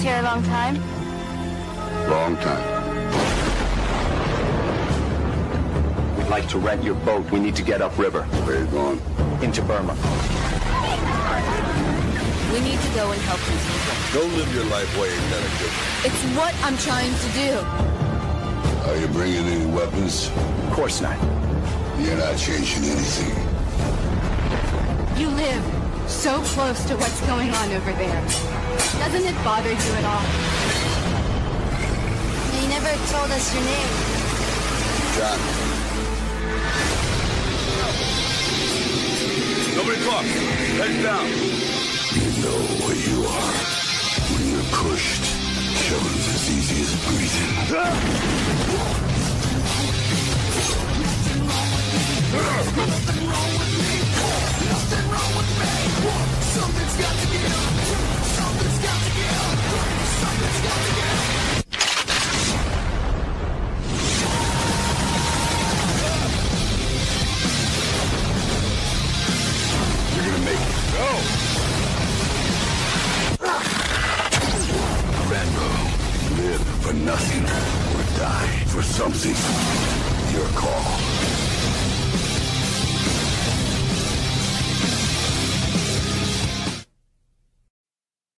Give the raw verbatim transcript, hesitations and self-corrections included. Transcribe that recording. Rest here a long time? Long time. We'd like to rent your boat. We need to get upriver. Where are you going? Into Burma. We need to go and help these people. Go live your life way in Connecticut. It's what I'm trying to do. Are you bringing any weapons? Of course not. You're not changing anything. You live so close to what's going on over there. Doesn't it bother you at all? You never told us your name. John. Nobody talk. Head down. You know where you are. When you're pushed, shoving's as easy as breathing. Nothing wrong with me. Nothing wrong with me. Something's got to give. Something's got to give. Something's got to give. You're gonna make it. Go! Live for nothing or die for something. Your call.